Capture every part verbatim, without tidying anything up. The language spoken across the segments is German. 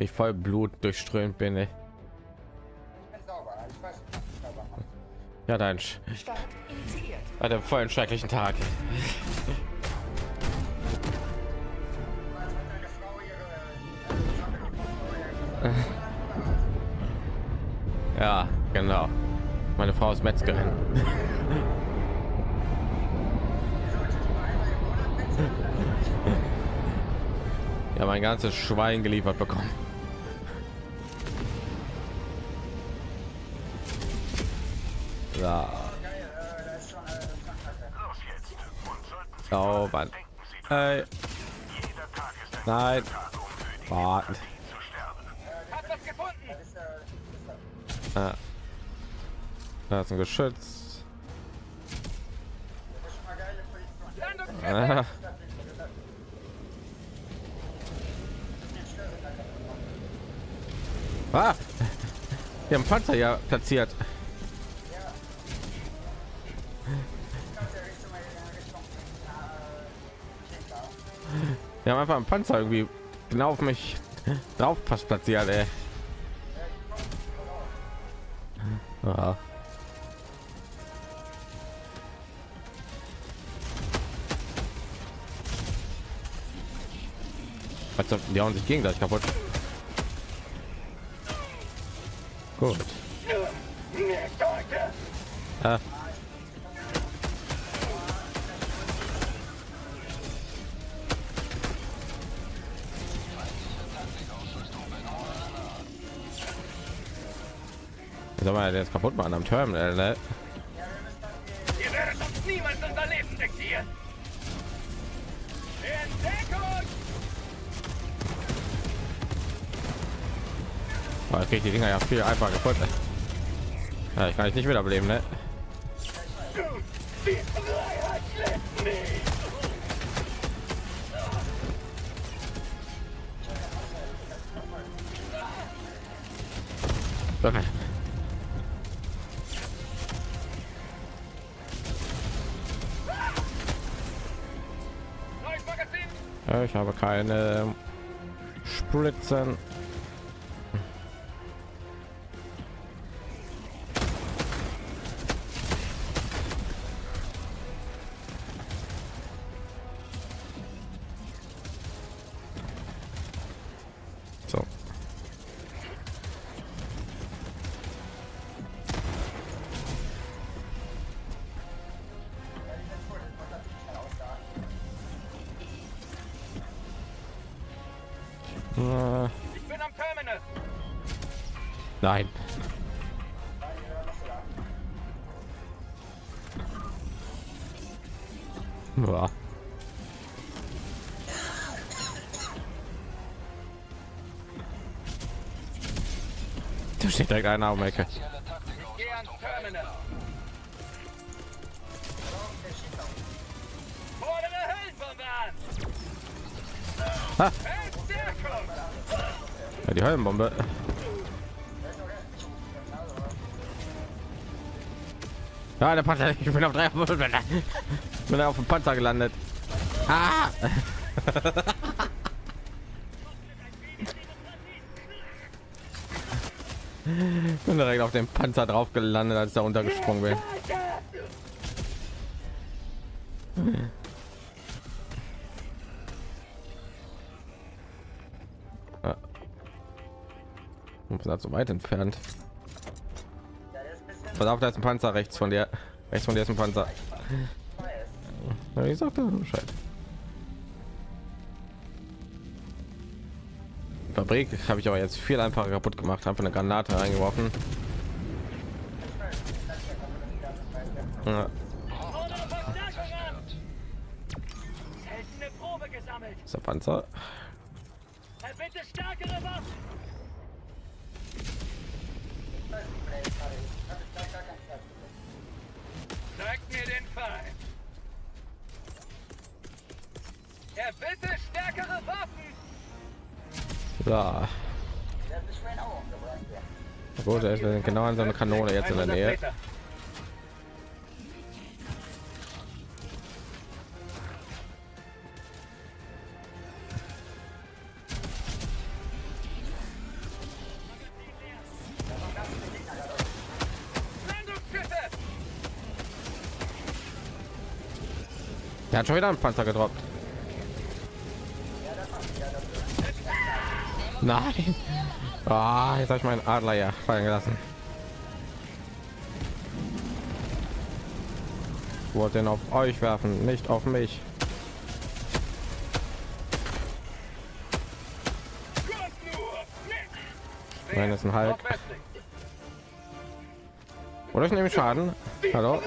Ich voll Blut durchströmt bin. Ey. Ja, dein Sch hat einen vollen schrecklichen Tag. Ja, genau. Meine Frau ist Metzgerin. Ja, mein ganzes Schwein geliefert bekommen. Ja. Oh Mann. Hey. Nein. Warten. Ah. Da ist ein Geschütz. Ah. Ah. Wir haben Panzer ja platziert. Wir haben einfach einen Panzer irgendwie genau auf mich drauf passt platziert, ey. Ah. Die hauen sich gegen gleich kaputt. Gut. Ah. Soll man jetzt kaputt machen am Terminal, ne? Ihr werdet uns niemals unser Leben diktieren. Oh, ich krieg die Dinger ja viel einfacher kaputt. Ja, ich kann ich nicht wiederbeleben, ne? Okay. Ich habe keine Spritzen. So. Ich bin am Terminal. Nein. Boah. Da steht direkt einer um die Ecke. Ah. Ja, die Höllenbombe. Ja, der Panzer. Ich bin auf drei. Ich bin auf dem Panzer gelandet. Ah! Ich bin direkt auf dem Panzer drauf gelandet, als da runtergesprungen bin. So weit entfernt. Pass auf, da ist ein Panzer rechts von dir. Rechts von dir ist ein Panzer. Ich sagte Bescheid. Fabrik habe ich aber jetzt viel einfacher kaputt gemacht. Habe eine Granate eingeworfen. Ja. Ist der Panzer? Zeigt mir den Fall. Er bitte stärkere Waffen. Ja. Gut, er ist genau an seiner Kanone jetzt in der Nähe. Der hat schon wieder einen Panzer gedroppt. Nein. Ah, jetzt habe ich meinen Adler ja fallen gelassen. Ich wollte ihn auf euch werfen, nicht auf mich. Nein, das ist ein Hulk. Oder ich nehme Schaden. Hallo.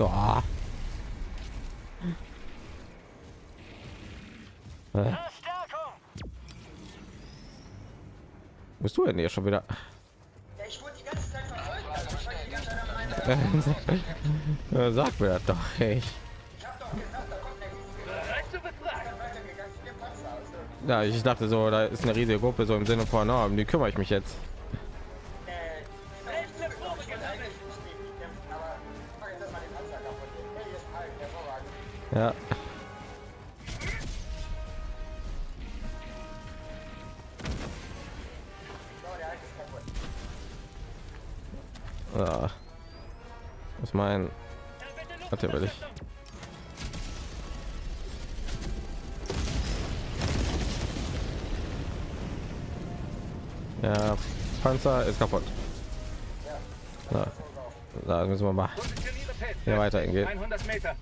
Oh. Äh. Bist du denn hier schon wieder? Ich wurde die ganze Zeit verfolgt. Ja, sag mir das doch. Hey. Ja, ich dachte so, da ist eine riesige Gruppe, so im Sinne von, oh, um die kümmere ich mich jetzt. Ja. Ja. Was mein? Hat er wirklich? Ja, Panzer ist kaputt. Ja. Da müssen wir mal hier weiter hingehen. hundert Meter.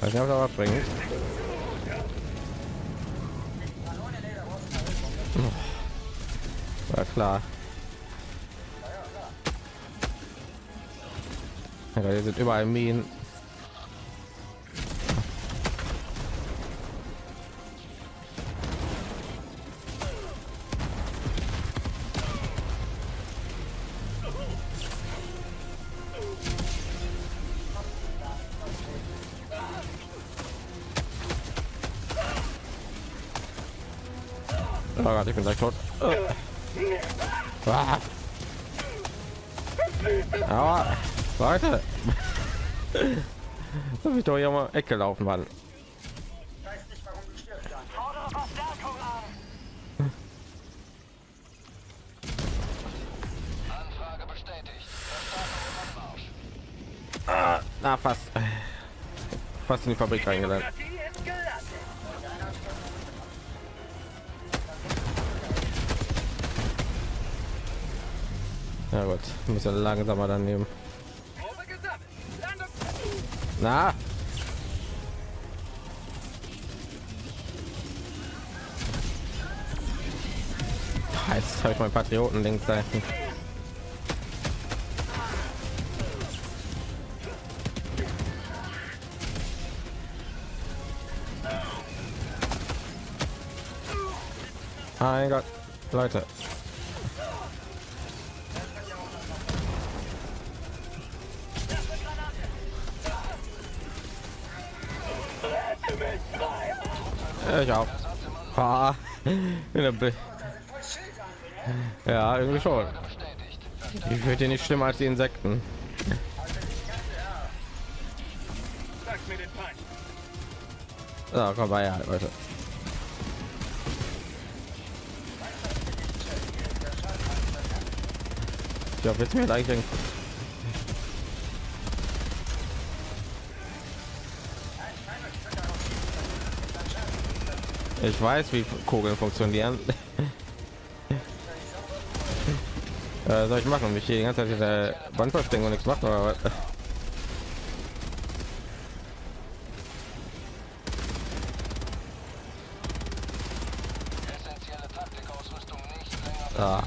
Ich habe da was bringen. Ja, klar. Ja, hier sind überall Minen. Oh Gott, ich bin gleich tot. Oh. Ah. Aber, Leute, das ist doch hier mal Ecke laufen, Mann. Ah, na fast, fast in die Fabrik reingelangt. Na gut, muss ja langsamer daneben. Na, jetzt habe ich meinen Patrioten links seiten. Mein Gott, Leute. Ich auch. Ah, ja, irgendwie schon. Ich würde dir nicht schlimmer als die Insekten. So, komm mal her, Leute. Ich glaube, jetzt mir eigentlich. Ich weiß, wie Kugeln funktionieren. äh, soll ich machen? Mich hier die ganze Zeit in der Wand verstecken und nichts machen oder was? Essentielle Taktikausrüstung nicht länger. Ah.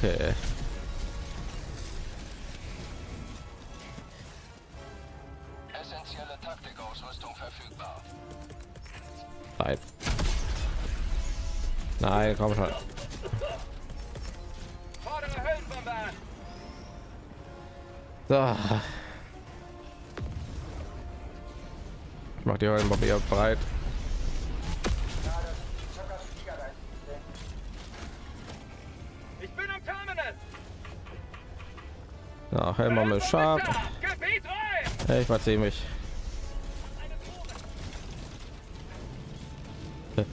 Okay. Essentielle Taktikausrüstung verfügbar. Nein. Nein, komm schon. So. macht ihr euren Mob eher breit. Ich bin am Terminal. Nach Helm haben wir scharf. Ich verzeih mich. Ich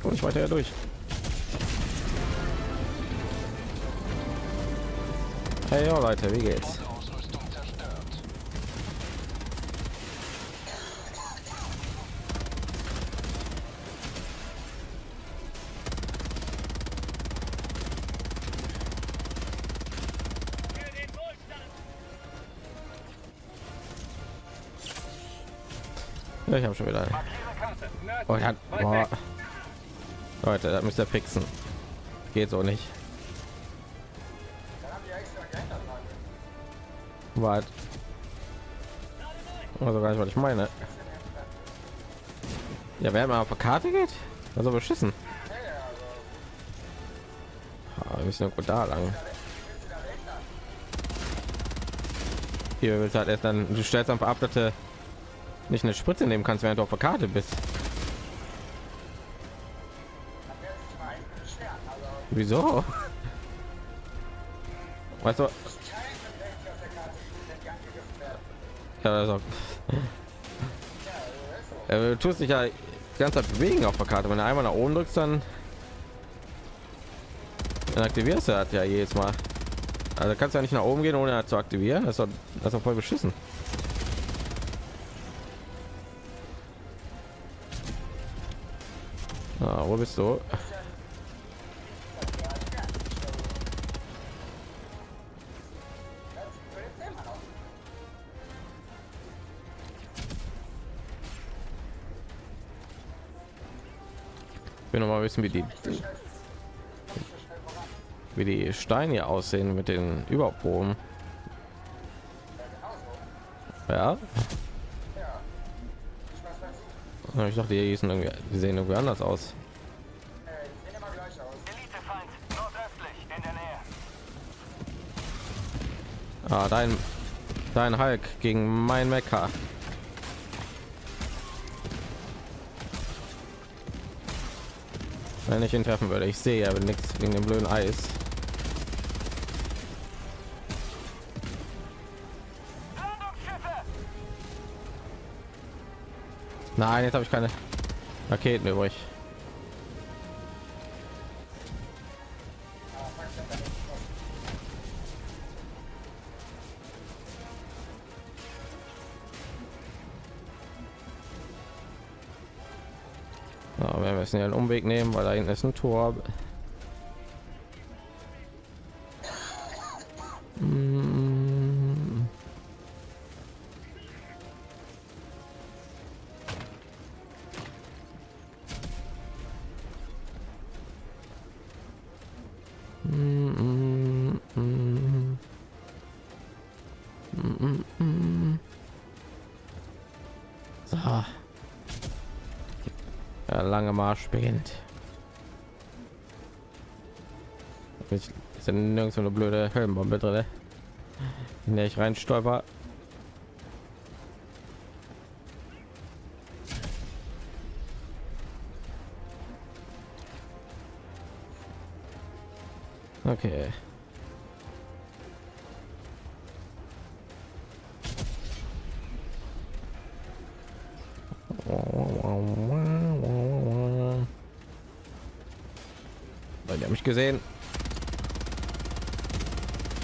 komme nicht weiter hier durch. Hey yo, Leute, wie geht's? Ich habe schon wieder einen. Oh, ich hat, boah. Leute, da müsst ihr fixen. Geht so nicht. Wart. Also gar nicht, was ich meine. Ja, wer mal auf der Karte geht, also beschissen. Ah, wir müssen gut da lang. Hier willst halt erst dann, du stellst einfach ab, dass nicht eine Spritze nehmen kannst, während du auf der Karte bist. Wieso? Weißt du? Ja, also. Du tust dich ja die ganze Zeit bewegen auf der Karte. Wenn du einmal nach oben drückst, dann, dann aktivierst du hat ja jedes Mal. Also kannst du ja nicht nach oben gehen, ohne zu aktivieren. Das ist doch, das ist doch voll beschissen. Ah, wo bist du? Ich will noch mal wissen, wie die wie die Steine hier aussehen mit den Überproben. Ja. Ich dachte, die sehen irgendwie, die sehen irgendwie anders aus. Ah, dein dein Hulk gegen mein Mecha. Wenn ich ihn treffen würde, ich sehe aber nichts wegen dem blöden Eis. Nein, jetzt habe ich keine Raketen übrig. So, wir müssen ja einen Umweg nehmen, weil da hinten ist ein Tor. Hm. Hm, hm, hm. Hm, hm, hm. So. Der lange Marsch beginnt. Ich sind nirgends eine blöde Höllenbombe drin, in der ich rein stolper. Okay. Gesehen,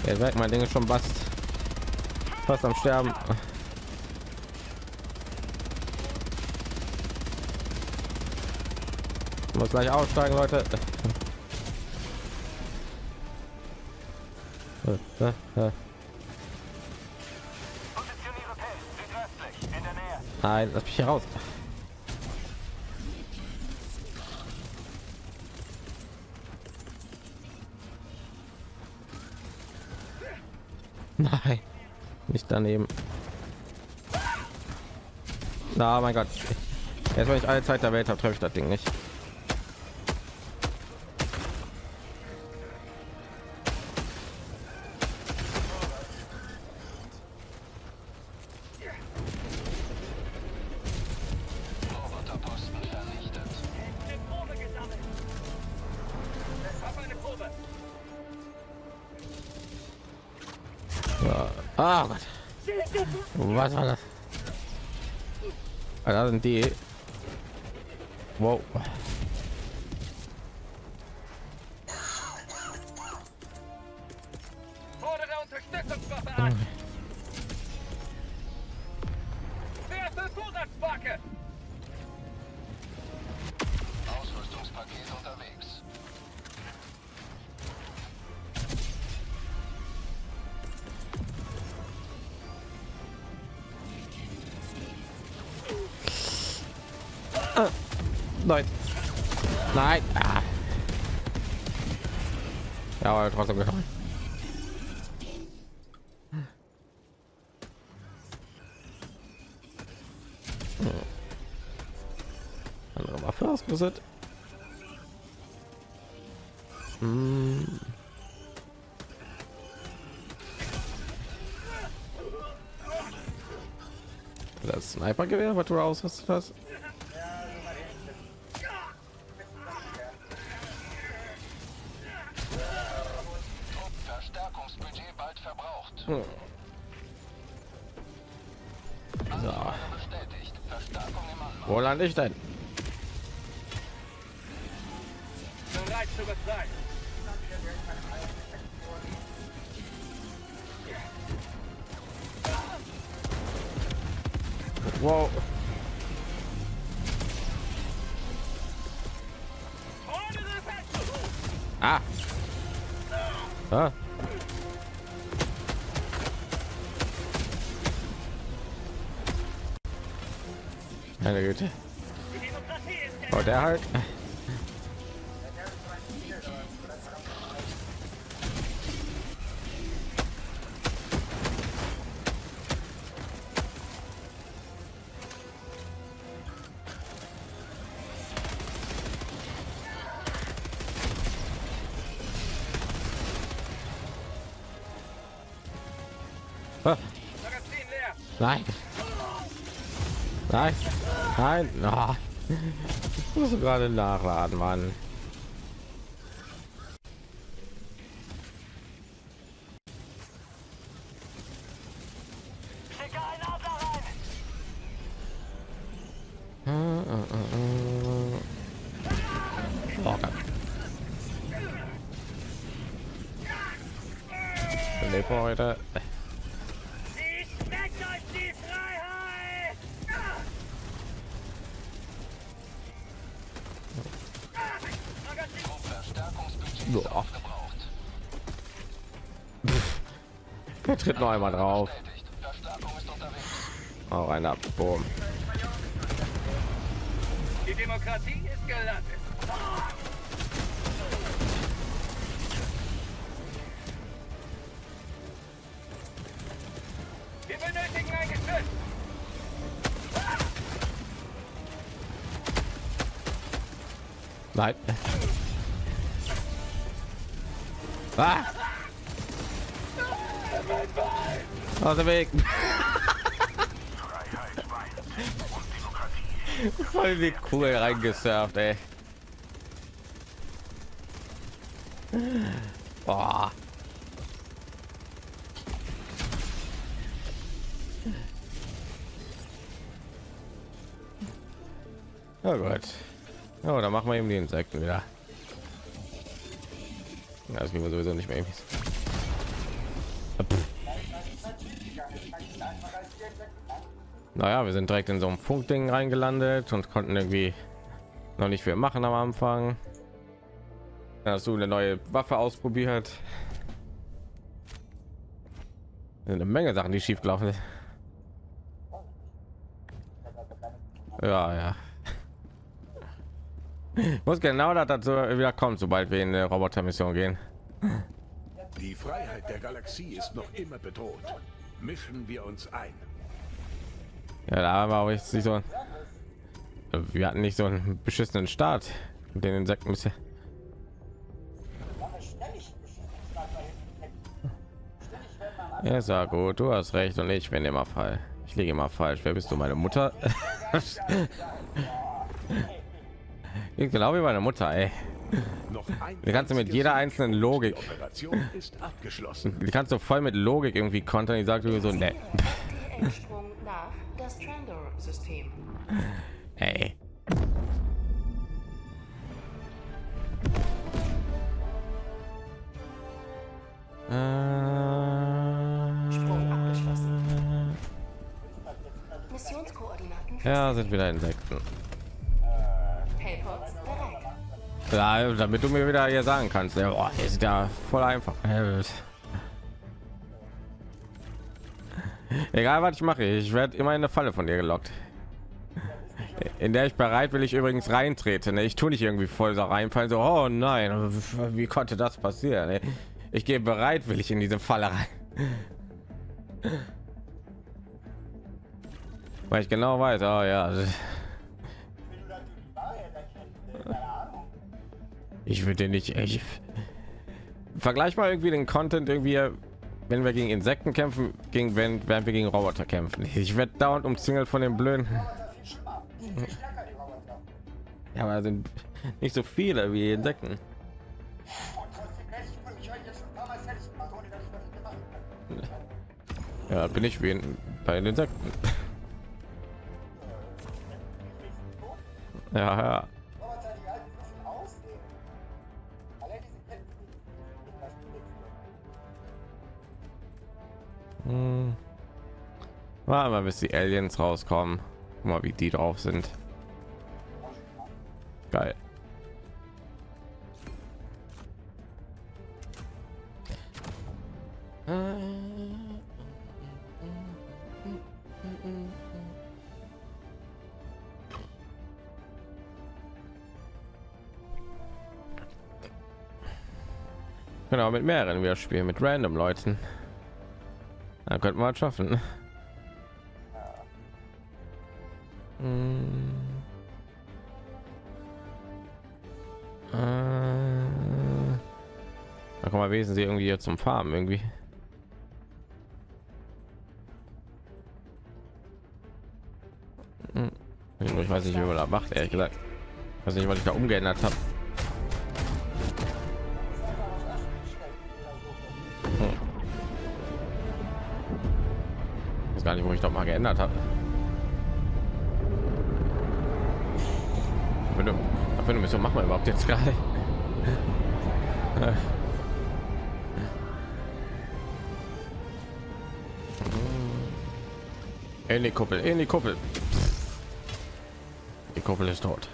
jetzt merkt mein Ding ist schon fast fast am Sterben. Ich muss gleich aussteigen, Leute. Nein, lass mich hier raus. Nein, nicht daneben. Na, oh mein Gott, jetzt wenn ich alle Zeit der Welt habe, treffe ich das Ding nicht. Ah, Gott. Was war das? Da sind die. Wow. Nein, nein, ah. Ja, aber trotzdem gekommen. Andere Waffe ausgerüstet. Hm. Das Sniper-Gewehr, was du ausgerüstet hast. Wo lande ich denn? Wow. Ah. Ah. Meine Güte. Oh, der halt. Ah. Nein. Nein. Nein, oh. Ich muss gerade nachladen, Mann. Oh, nee, Leute. Er tritt noch einmal drauf. Auch ein ab. Boom. Die Demokratie ist gelandet. Wir benötigen ein Geschütz. Nein. Ah. Aus dem Weg. Voll wie cool reingesurft, ey. Oh. Oh Gott. Ja, oh, dann machen wir eben die Insekten wieder. Ja, das ging sowieso nicht mehr. Naja, wir sind direkt in so einem Funkding reingelandet und konnten irgendwie noch nicht viel machen am Anfang. Dann hast du eine neue Waffe ausprobiert. Eine Menge Sachen, die schief gelaufen sind. Ja, ja. Ich muss genau dazu wieder kommen, sobald wir in eine Robotermission gehen. Die Freiheit der Galaxie ist noch immer bedroht. Mischen wir uns ein. Ja, da war aber jetzt nicht so. Wir hatten nicht so einen beschissenen Start mit den Insekten bisher. Ja, sag gut, du hast recht und ich bin immer falsch. Ich liege immer falsch. Wer bist du, meine Mutter? Ich glaube wie meine Mutter, ey. Die kannst du mit jeder einzelnen Logik, die Operation ist abgeschlossen. Die kannst du voll mit Logik irgendwie kontern. Die sagt irgendwie so, ne. Hey. Sprung abgeschlossen. Missionskoordinaten. Ja, sind wieder Insekten. Ja, damit du mir wieder hier sagen kannst, ja, boah, ist ja voll einfach. Egal was ich mache, ich werde immer in eine Falle von dir gelockt, in der ich bereitwillig übrigens reintrete. Ich tue nicht irgendwie voll da reinfallen, so oh nein, wie konnte das passieren? Ich gehe bereitwillig in diese Falle rein, weil ich genau weiß, oh ja, ich würde nicht echt vergleich mal irgendwie den Content irgendwie, wenn wir gegen Insekten kämpfen, gegen wenn während wir gegen Roboter kämpfen. Ich werde dauernd umzingelt von den blöden. Ja, aber sind nicht so viele wie Insekten. Ja, bin ich wie bei den Insekten. Ja, ja. Hm. Warten wir, bis die Aliens rauskommen. Guck mal, wie die drauf sind. Geil. Genau, mit mehreren wir spielen, mit random Leuten. Dann könnten wir es schaffen. Hm. Äh. Da kommen wir wesentlich irgendwie hier zum Farmen irgendwie. Hm. Ich weiß nicht, wie man da macht, ehrlich gesagt. Ich weiß nicht, was ich da umgeändert habe. Gar nicht, wo ich doch mal geändert habe. Wenn du, wenn du mich so machen wir überhaupt jetzt gerade. In die Kuppel, in die Kuppel. Die Kuppel ist tot.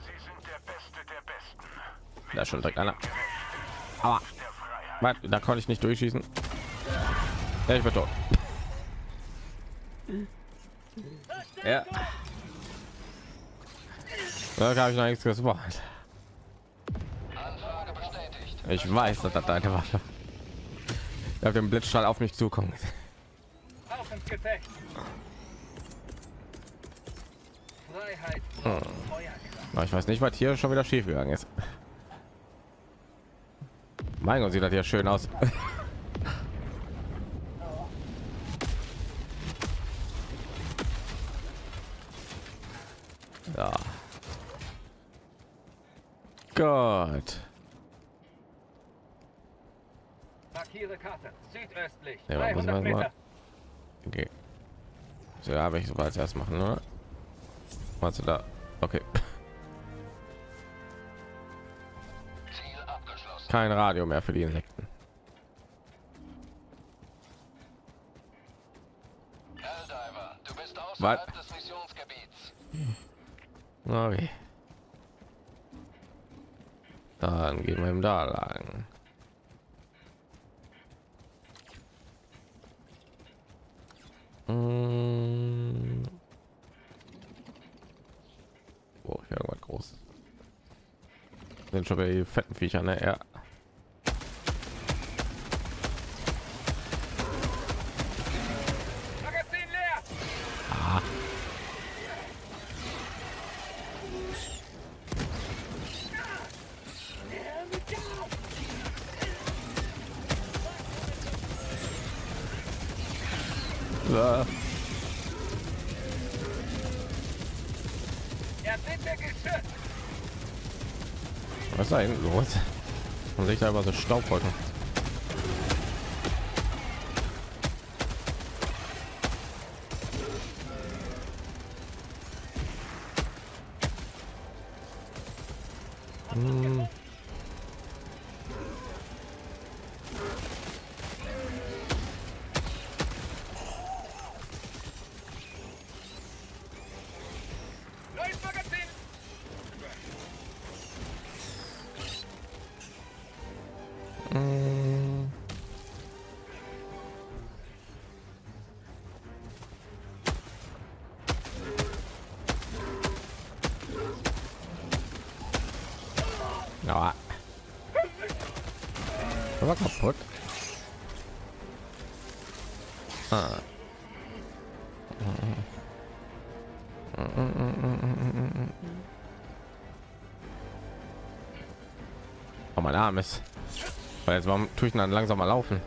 Sie sind der Beste der Besten. Da ist schon direkt einer. Aber da konnte ich nicht durchschießen. Ja, ich war tot. Ja, da habe ich noch nichts gesagt. Ich weiß, dass das deine Waffe. Ich habe den Blitzstrahl auf mich zukommen. Hm. Ich weiß nicht, was hier schon wieder schief gegangen ist. Mein Gott, sieht das hier schön aus. Ja. Gott. Markiere Karte südöstlich. Ja, muss man mal. Okay. So, da habe ich sogar als erst machen, oder? Was du da? Okay. Ziel abgeschlossen. Kein Radio mehr für die Insekten. Helldiver, du bist außerhalb des Missionsgebiets. Okay. Dann gehen wir ihm da lang. Hm. Oh, ich habe irgendwas Großes. Sind schon bei fetten Viecher, ne? Ja. Was ist da hinten los? Man sieht da immer so Staub heute. Hm. Aber kaputt. Ah. Oh, mein Arm ist. Weil jetzt warum tue ich dann langsam mal laufen?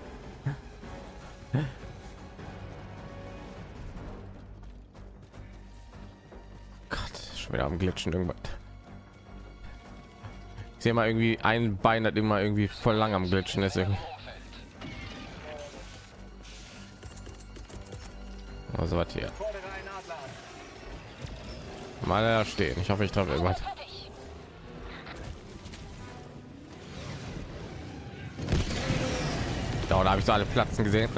Gott, schon wieder am Glitschen irgendwas. Ich sehe mal irgendwie ein Bein, das immer irgendwie voll lang am Glitschen ist. Also was hier? Mal da stehen. Ich hoffe, ich treffe irgendwas. Da, da habe ich so alle Platzen gesehen.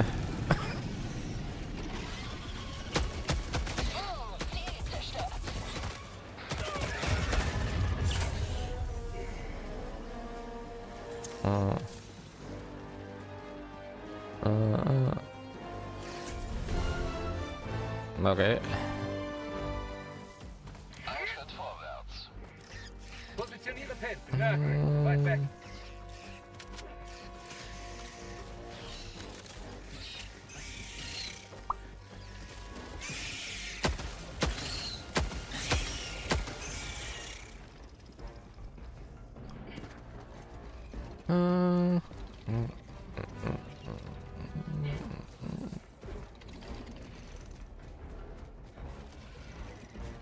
Okay. Ein Schritt vorwärts. Positioniere Pin. Merkel, weit weg. Hab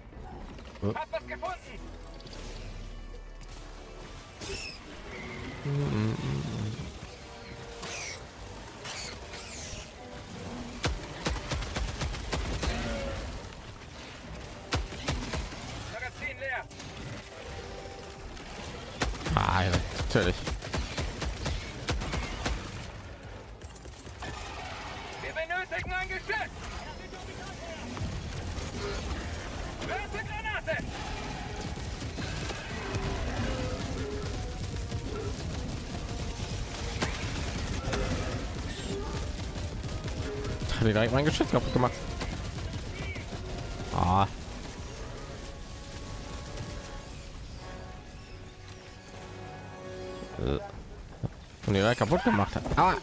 was gefunden. Magazin leer. Ah, ja, natürlich. Wir benötigen ein Geschütz. Hat direkt mein Geschütz kaputt gemacht. Ah. Und direkt kaputt gemacht hat. Ah.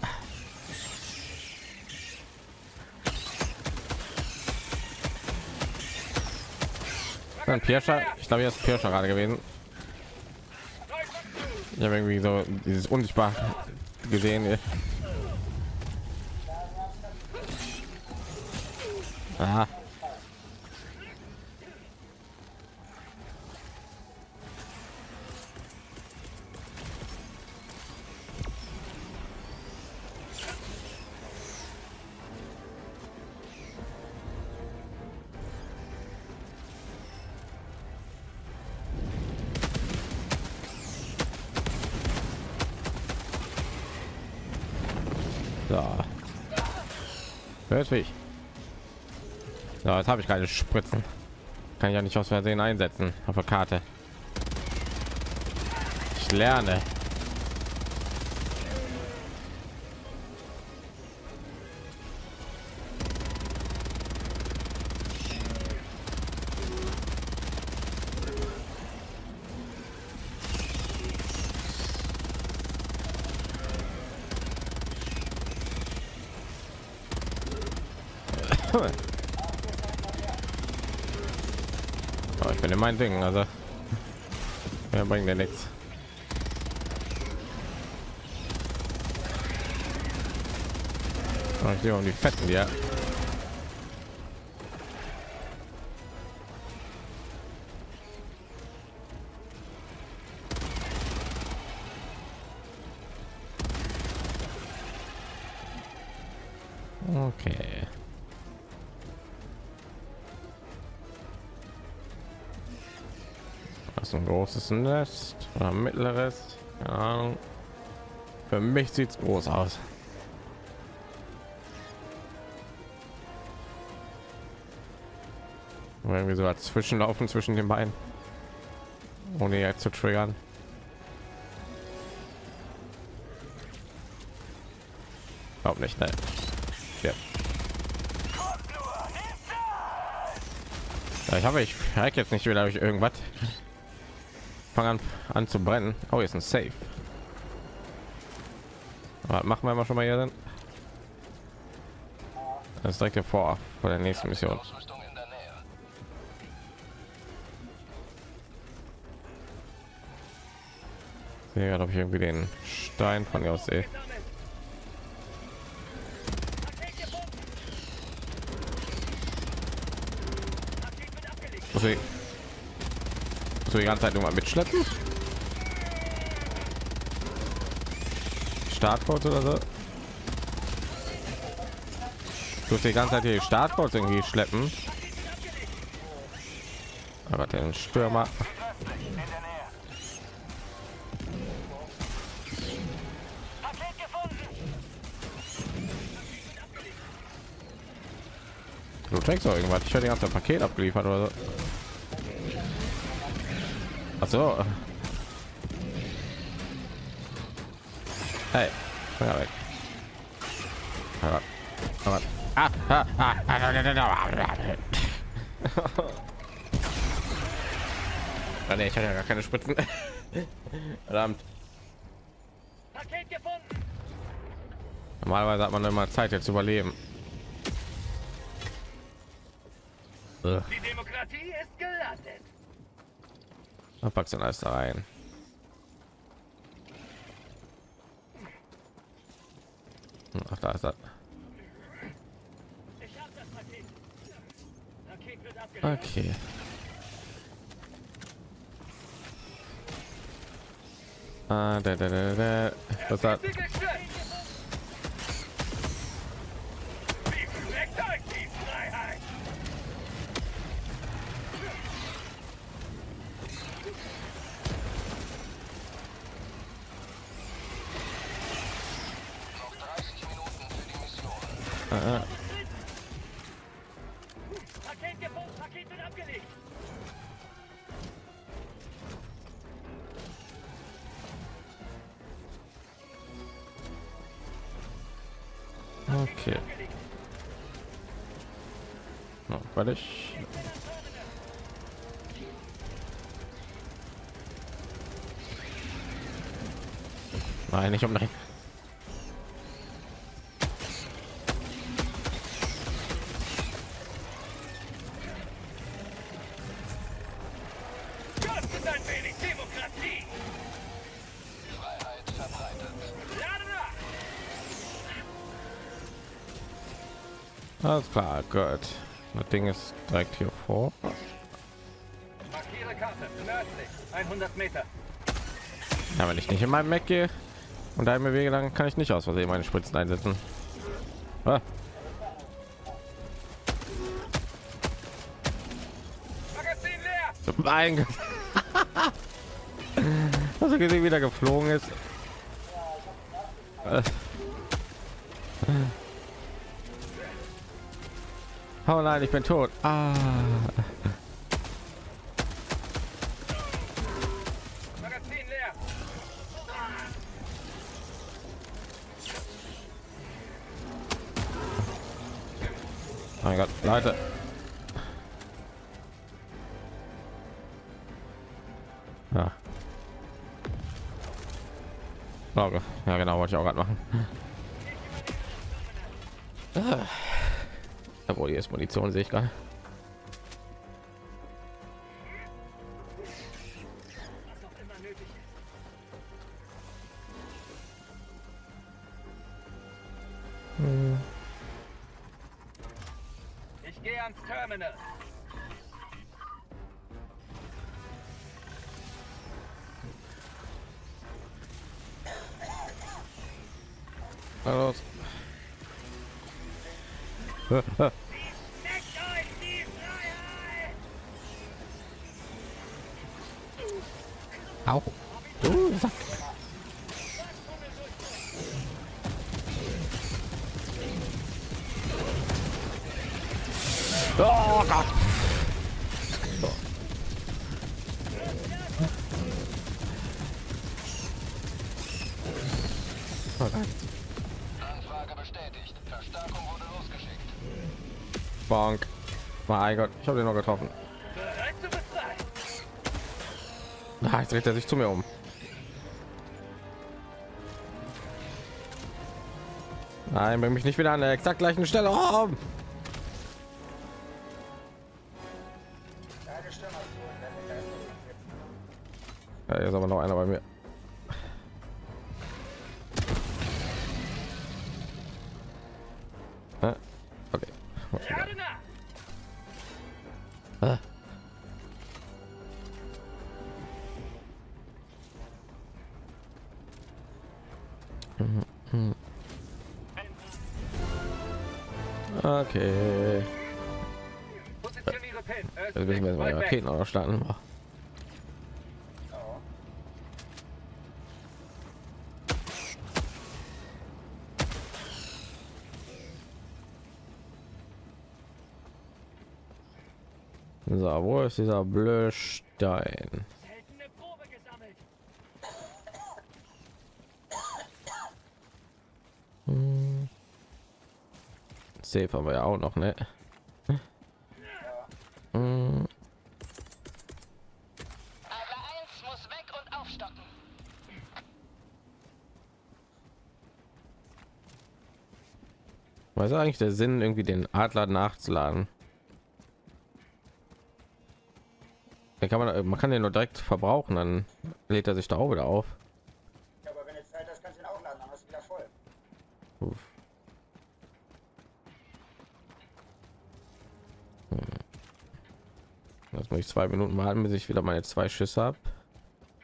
Ein Pirscher, ich glaube, jetzt Pirscher gerade gewesen. Ich habe irgendwie so dieses unsichtbar gesehen. Aha. Fertig. So, jetzt habe ich keine Spritzen. Kann ich ja nicht aus Versehen einsetzen auf der Karte. Ich lerne. Ich bin in meinen Dingen, also ja, bringt ja nichts. Ich sehe um die Fetten, ja. Okay. Was ein großes Nest oder mittleres? Keine Ahnung. Für mich sieht es groß aus. Irgendwie so dazwischen laufen zwischen den beiden, ohne jetzt zu triggern. Glaub nicht, nein. Ja. Ich habe ich merke jetzt nicht wieder, habe ich irgendwas fange an, an zu brennen. Oh, jetzt ein Safe. Aber machen wir mal schon mal hier dann. Das ist direkt hervor vor der nächsten Mission. Sehe gerade, ob ich irgendwie den Stein von hier aus sehe. Muss ich, muss ich die ganze Zeit nur mal mitschleppen? Startcode oder so? Du musst die ganze Zeit hier Startcode irgendwie schleppen. Aber den Stürmer. Du trägst doch irgendwas. Ich hätte die ganze Paket abgeliefert oder so. Ach so. Hey, ja, weg. Ah, nee, ich hatte ja gar keine Spritzen. Verdammt. Paket gefunden. Normalerweise hat man immer Zeit jetzt zu überleben. Die Demokratie ist gelandet. Dann packst du alles da rein. Ach, da ist das. Okay. Ah, da, da, da, da. Was hat? Okay. No, warte ich. Nein, ich hab nein. Alles klar, gut. Das Ding ist direkt hier vor. Markiere Karte, nördlich, hundert Meter. Ja, wenn ich nicht in meinem Mac gehe und da im Wege lang, kann ich nicht aus Versehen meine Spritzen einsetzen. Ah. Magazin leer. Also gesehen, wieder geflogen ist. Ah. Oh nein, ich bin tot. Ah. Magazin leer. Mein Gott, Leute. Ja. Ja, genau, wollte ich auch gerade machen. Ah. Obwohl hier ist Munition, sehe ich gar nicht. Hm. Ich gehe ans Terminal. Hallo. Au. Du Sack. Oh Gott. So. Oh nein. Anfrage bestätigt. Verstärkung wurde losgeschickt. Bonk. Mein Gott, ich habe den noch getroffen. Ah, jetzt dreht er sich zu mir um. Nein, bring mich nicht wieder an der exakt gleichen Stelle. Oh. Ja, hier ist aber noch einer bei mir. Okay. Jetzt müssen wir mal Raketen auch noch starten. So, wo ist dieser blöde Stein? Safe haben wir ja auch noch, ne? Ja. Mm. Adler eins muss weg und aufstocken. Was ist eigentlich der Sinn, irgendwie den Adler nachzuladen? Da kann man, man kann den nur direkt verbrauchen, dann lädt er sich da auch wieder auf. Ja, aber wenn jetzt Zeit hast, kannst du ihn auch laden, dann hast du wieder voll. Uff. Das muss ich zwei Minuten warten, bis ich wieder meine zwei Schüsse habe.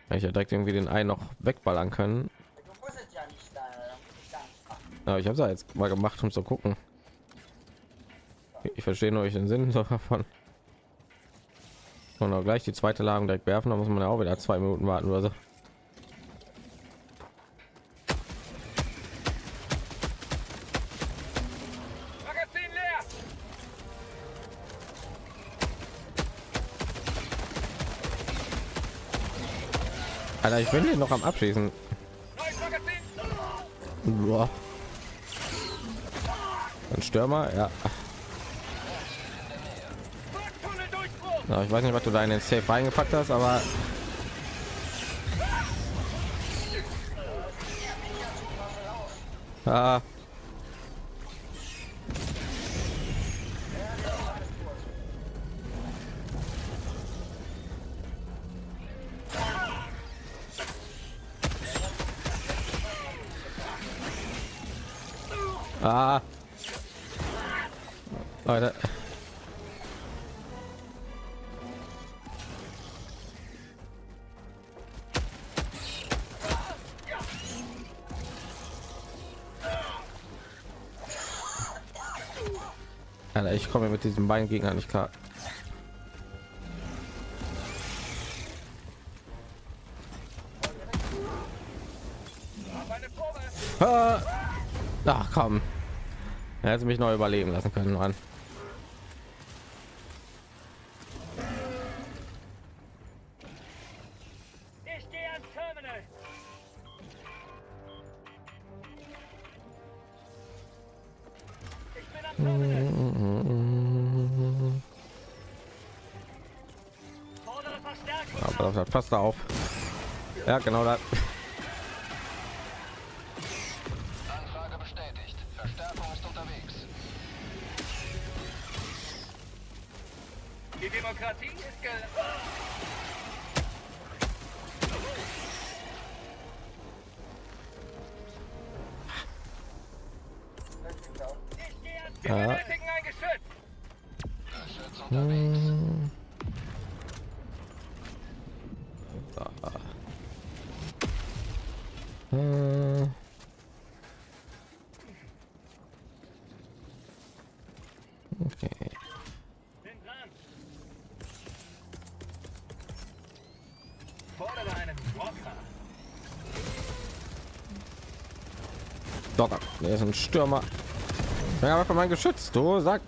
Ich ja direkt irgendwie den einen noch wegballern können. Aber ich habe es ja jetzt mal gemacht, um zu gucken. Ich verstehe nur den Sinn davon. Und auch gleich die zweite Ladung direkt werfen, da muss man ja auch wieder zwei Minuten warten oder so. Alter, ich bin hier noch am Abschießen. Boah. Ein Stürmer, ja. Na, ich weiß nicht, was du da in den Safe reingepackt hast, aber ah. Ah. Leute. Alter, ich komme mit diesem beiden Gegner nicht klar. Ah. Ach komm. Er hätte mich neu überleben lassen können, Mann. Ich gehe ans Terminal. Ich bin am Terminal. Fordere Verstärkung. Aber das hat fast auf. Ja, genau das. Ja. Hm. Hm. Fordere einen Troffer. Docker, der ist ein Stürmer. Ja, aber mein Geschütz, du sag.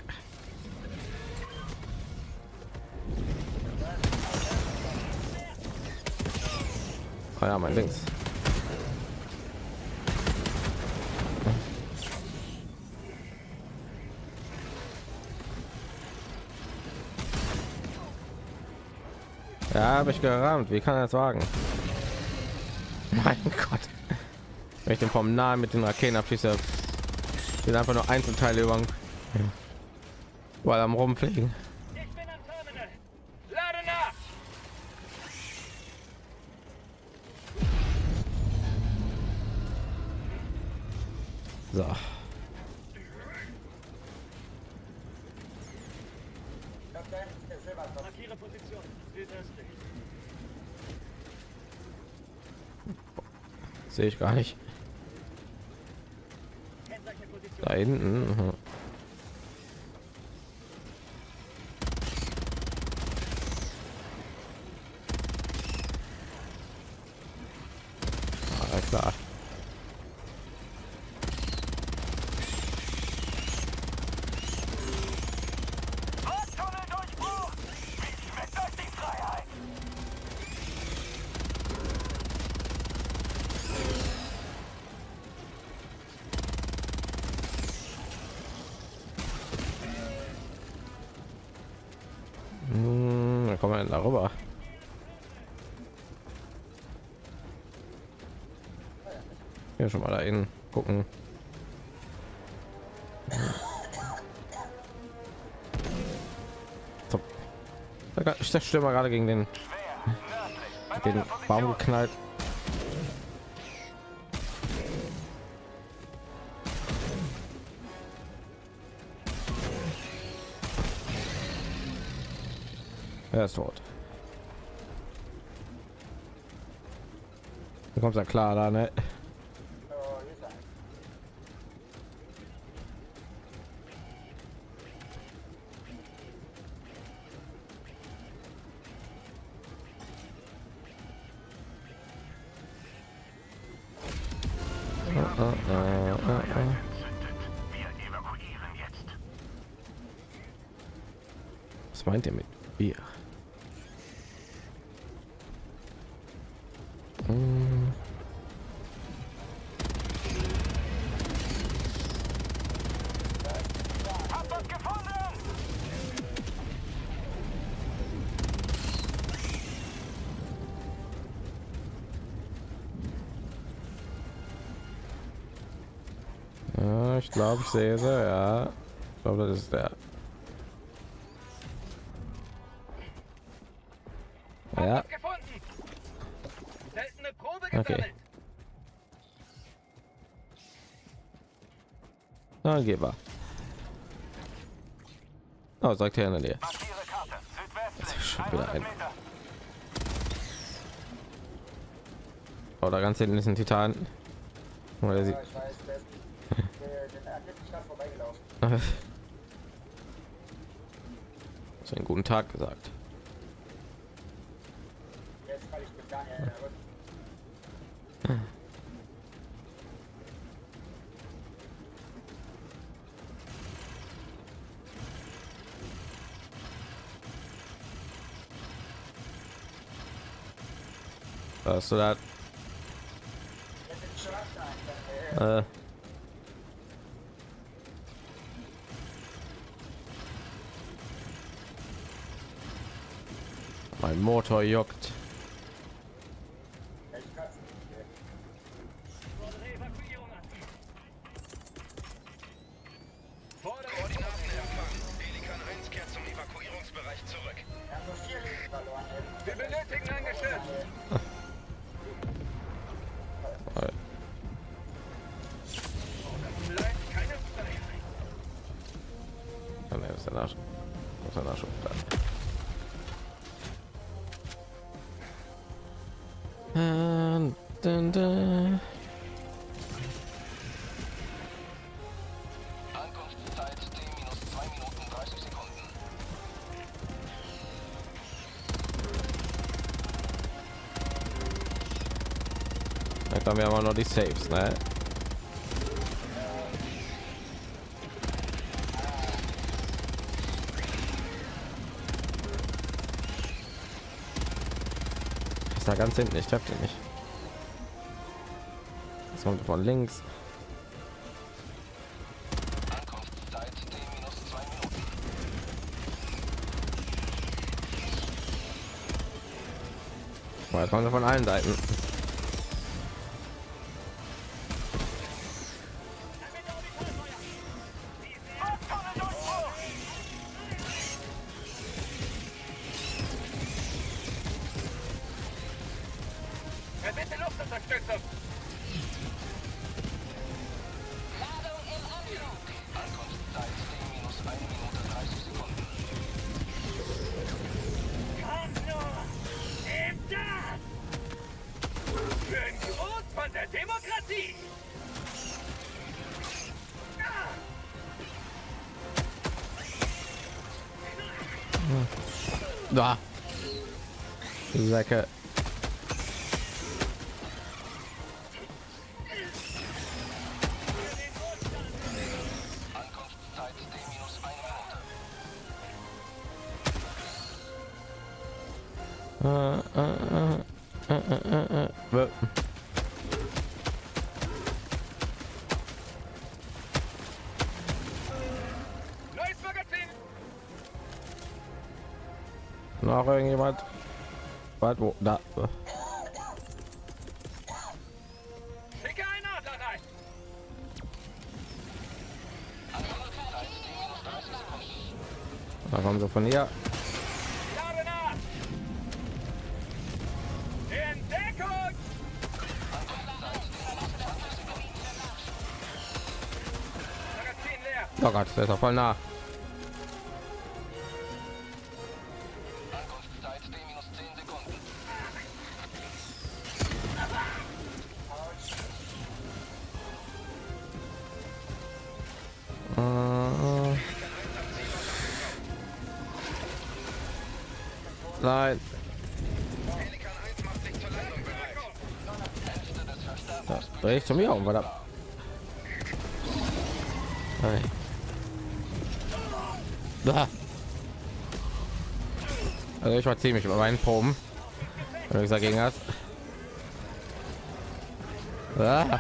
Ah ja, mein Links. Ja, habe ich gerahmt. Wie kann er das wagen? Mein Gott. Wenn ich den vom Nahen mit den Raketen abschieße, sind einfach nur Einzelteile über, weil am rumfliegen. So. Sehe ich gar nicht. Da hinten. Mhm. Ah, klar. Darüber. Ja, schon mal da innen gucken. Top. Ich zerstöre mal gerade gegen den, den Baum geknallt. Er ist tot. Da kommt ja klar da, ne? Oh, oh, oh, oh, oh. Was meint ihr mit Bier? Ich glaube, ich sehe sie, ja. Ich glaube, das ist der. Ja. Okay. Dann gehen wir. Oh, sagt er in der Nähe. Das ist schon wieder ein. Oh, da ganz hinten ist ein Titan. Oh, der sieht. Ist einen guten Tag gesagt. Hast du das? Äh. Mein Motor juckt. Da haben wir aber noch die Saves, ne? Ist da ganz hinten, ich treffe den nicht. Das kommt von links. Jetzt kommen wir von allen Seiten. Da. Säcke. Äh, äh, äh, äh, äh, äh. Noch irgendjemand? Warte, wo? Da. Da kommen sie von hier. Oh Gott, der ist doch voll nah. Nein. Da ich zu mir um, verdammt. Nein. Da. Also ich war ziemlich über meinen Proben. Wenn ich dagegen hat. Da.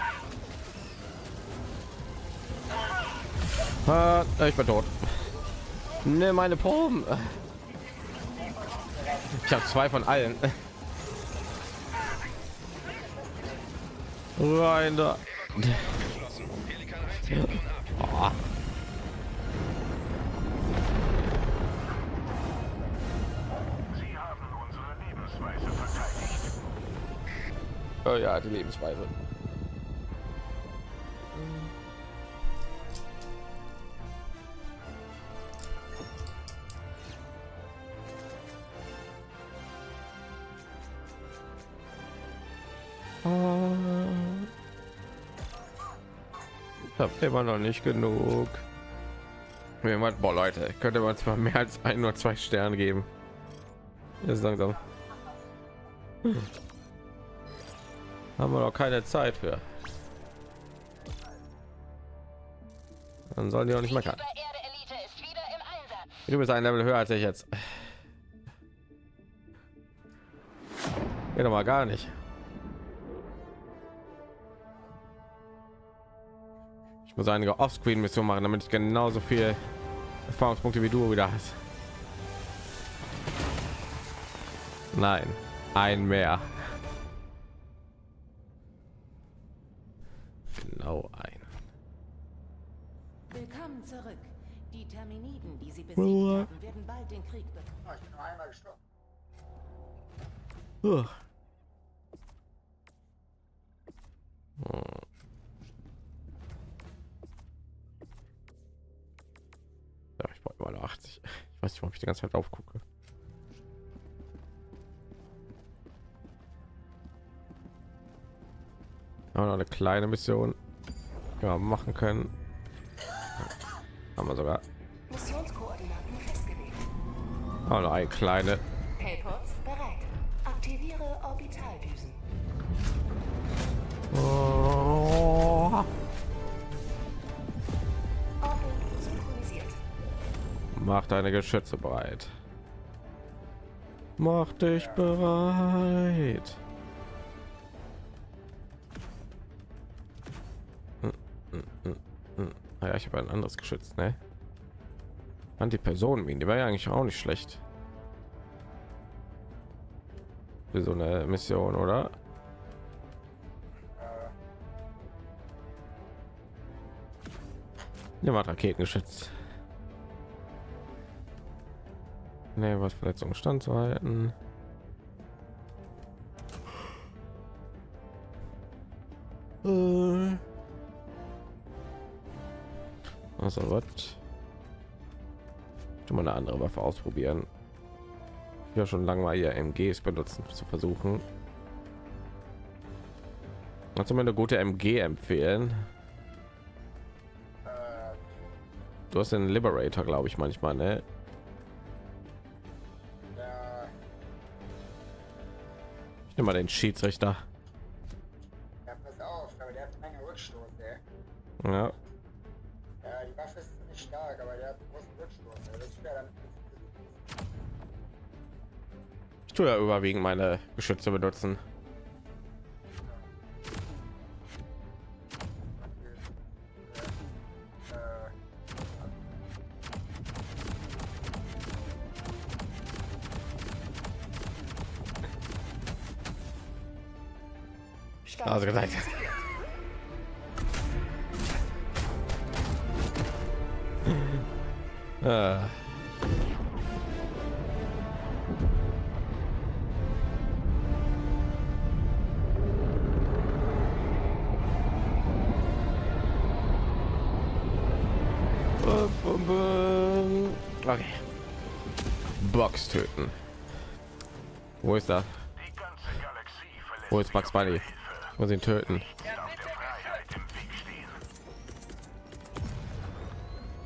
Ah, ich bin tot. Ne, meine Proben. Ich habe zwei von allen. Rein da. Oh. Sie haben unsere Lebensweise verteidigt. Oh ja, die Lebensweise. Ich habe immer noch nicht genug. Boah, Leute, könnte man zwar mehr als ein oder zwei Sterne geben. Jetzt langsam. Hm. Haben wir noch keine Zeit für. Dann sollen die auch nicht meckern. Du bist ein Level höher als ich jetzt. Geht doch mal gar nicht. Muss einige Offscreen Mission machen, damit ich genauso viel Erfahrungspunkte wie du wieder hast. Nein, ein mehr. Genau ein. Willkommen zurück. Die Terminiden, die Sie besiegt haben, werden bald den Krieg bekommen. Oh. Über achtzig. Ich weiß nicht, ob ich die ganze Zeit aufgucke. Haben wir noch eine kleine Mission, die wir machen können. Haben wir sogar. Missionskoordinaten festgelegt. Auch noch eine kleine. Paypods bereit. Aktiviere Orbitaldüsen. Oh. Mach deine Geschütze bereit. Mach dich bereit. Naja, ich habe ein anderes Geschütz, ne? Anti-Personen-Minen, die war ja eigentlich auch nicht schlecht. Für so eine Mission, oder? Ja, macht Raketengeschütz. Ne, was Verletzungen standzuhalten. Äh. Also was? Schon mal eine andere Waffe ausprobieren. Ja, schon lange mal ihr M Gs benutzen zu versuchen. Also mir eine gute M G empfehlen. Du hast den Liberator, glaube ich, manchmal, ne? Ich nehme mal den Schiedsrichter. Ja, pass auf, aber der hat eine Menge Rückstoß, ey. Ja. Ja, die Waffe ist ziemlich stark, aber der hat einen großen Rückstoß, ey. Das ist schwer, damit ich tue ja überwiegend meine Geschütze benutzen. Also gesagt. ah. Okay. Box töten. Wo ist das? Wo ist Bugs Bunny? Muss ihn töten.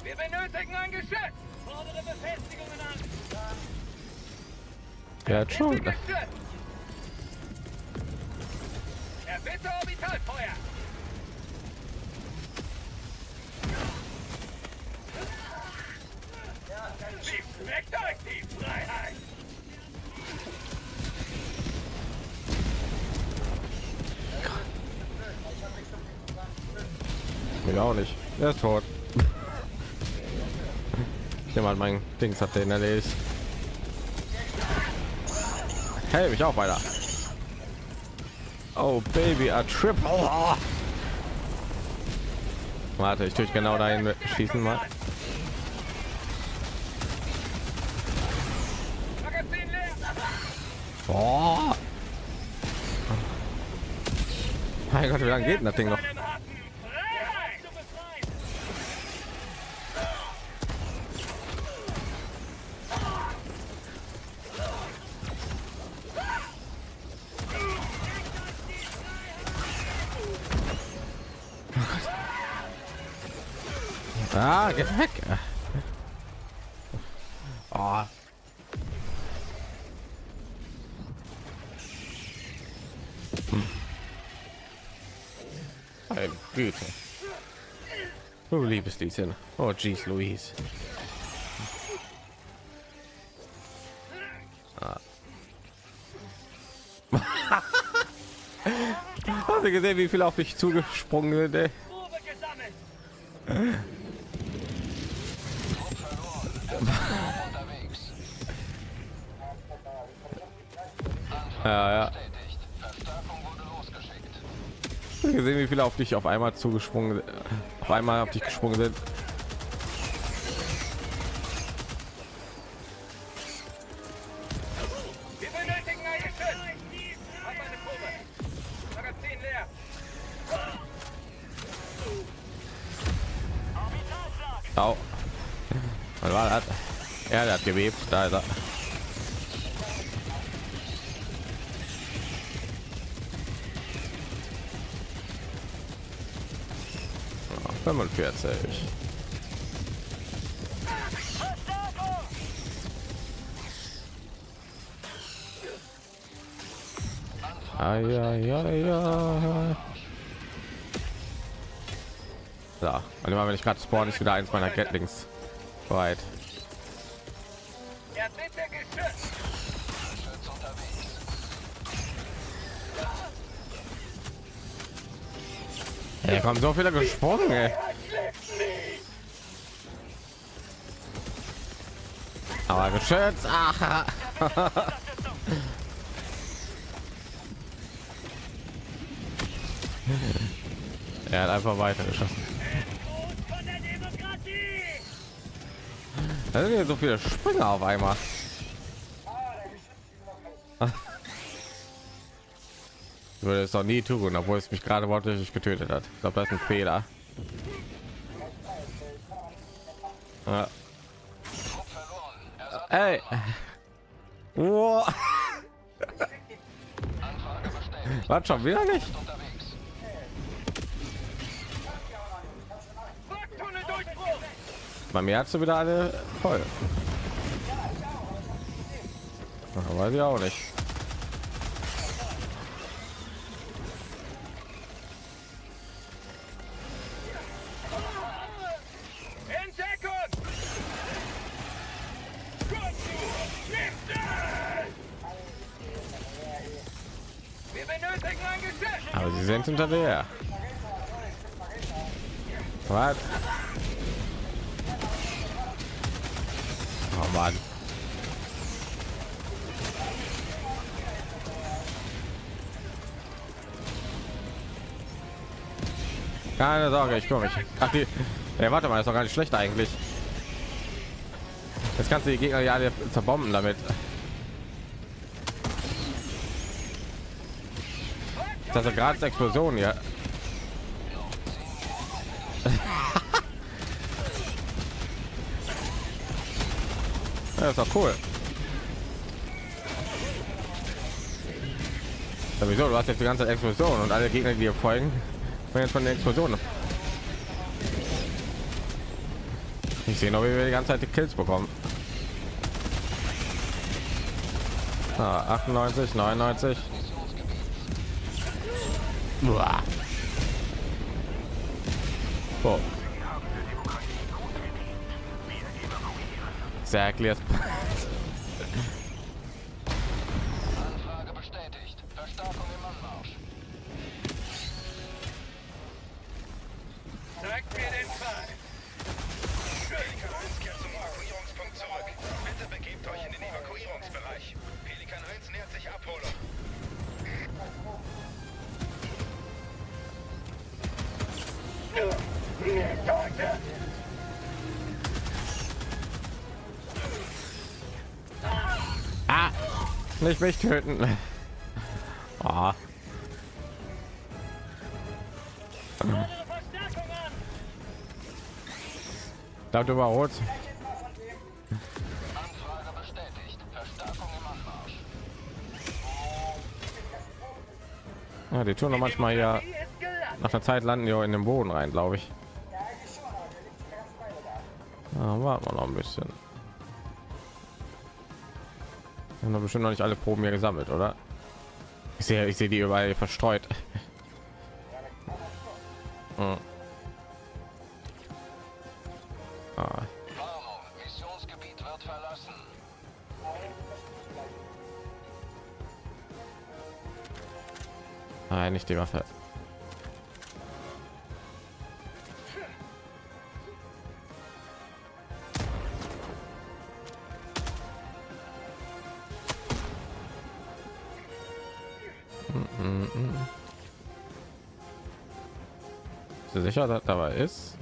Wir benötigen ein Geschütz. Fordere Befestigungen an. Ja, schon. Erbitte Orbitalfeuer. Sie weckt euch die Freiheit. Will auch nicht. Er ist tot. Jemand mein Dings hat den erledigt. Hey, mich auch weiter. Oh Baby, a trip. Oh. Warte, ich tue ich genau dahin schießen mal. Oh. Mein Gott, wie lange geht das Ding noch? Ah, geht weg. Oh. Hm. Hey, Güte. Du liebes Lieschen. Oh, jeez, Louise. Ah. Hast du gesehen, wie viel auf mich zugesprungen sind, ey? Ja, ja. Gesehen, wie viele auf dich auf einmal zugesprungen, auf einmal auf dich gesprungen sind. Au. Was war das? Ja, der hat gewebt, da ist er. fünfundvierzig. Ai, ai, ai, ai. Da. Und immer wenn ich gerade spawn, ist wieder eins meiner Gatlings bereit. Hier kommen so viele gesprungen, ey. Aber geschützt. Aha. Er hat einfach weiter geschossen. Da sind so viele Springer auf einmal. Ich würde es doch nie tun, obwohl es mich gerade wortwörtlich getötet hat. Ich glaube, das ist ein Fehler. Ja. Ey. Wow. War schon wieder nicht? Bei mir hat sie wieder alle voll. Ach, weiß ich auch nicht. Aber sie sind hinter der. Was? Oh Mann. Keine Sorge, ich komme. Ach, die, ey, warte mal, ist doch gar nicht schlecht eigentlich. Jetzt kannst du die Gegner ja alle zerbomben damit. Das ist gerade Explosion hier. Ja, ist doch cool. Sowieso, du hast jetzt die ganze Zeit Explosion und alle Gegner, die dir folgen, werden jetzt von der Explosion. Ich sehe noch, wie wir die ganze Zeit die Kills bekommen. Ah, achtundneunzig, neunundneunzig. Oh. Sehr erklärt. Anfrage bestätigt. Verstärkung im Anmarsch. Zeig mir den Fall. Pelikan eins kehrt zum Evakuierungspunkt zurück. Bitte begebt euch in den Evakuierungsbereich. Pelikan eins nähert sich Abholung. Ah, nicht mich töten. Oh. Glaubt über Rot. Anfrage bestätigt. Verstärkung im Anmarsch. Ja, die tun noch manchmal ja nach der Zeit landen die auch in den Boden rein, glaube ich. Ah, warten wir noch ein bisschen. Wir haben bestimmt noch nicht alle Proben hier gesammelt, oder? Ich sehe, ich sehe die überall verstreut. Hm. Ah. Missionsgebiet wird verlassen. Nein, nicht die Waffe. Sicher, dass da ist.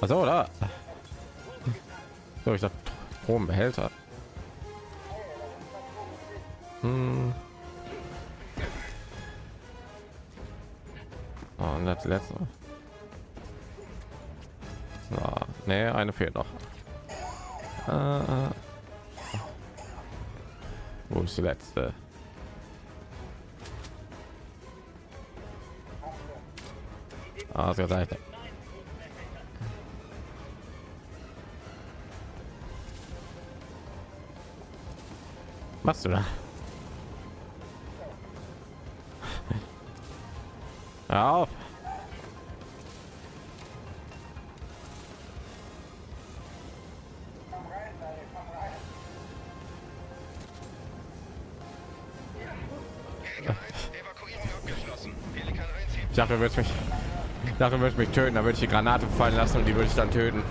Also da. So, ich dachte, Probenbehälter. Hm. Oh, und das letzte. Na, nee, eine fehlt noch. Ah, wo ist die letzte? Ah, sehr leicht. Machst du da? Auf. Ich dachte, er würde mich, ich dachte, er würde mich töten. Da würde ich die Granate fallen lassen und die würde ich dann töten.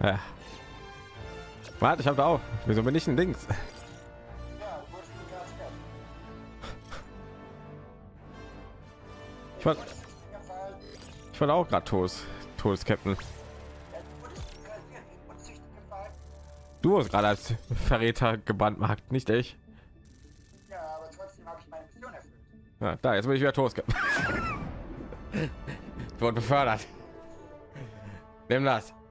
Ja. Warte, ich habe da auch. Wieso bin ich ein Dings? Ich war, ich war auch gerade Toast, Toast Captain. Du hast gerade als Verräter gebannt, macht nicht ich. Ja, aber trotzdem habe ich meine Mission erfüllt. Ja, da jetzt bin ich wieder Toast Captain. Wurde befördert. Nimm das.